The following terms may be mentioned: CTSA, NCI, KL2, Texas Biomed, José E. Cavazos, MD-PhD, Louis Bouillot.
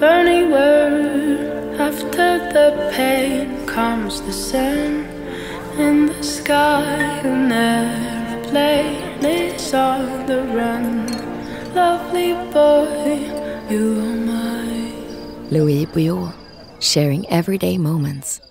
burning word. After the pain comes the sun in the sky, an airplane is on the run. Lovely boy, you are mine. Louis Bouillot, sharing everyday moments.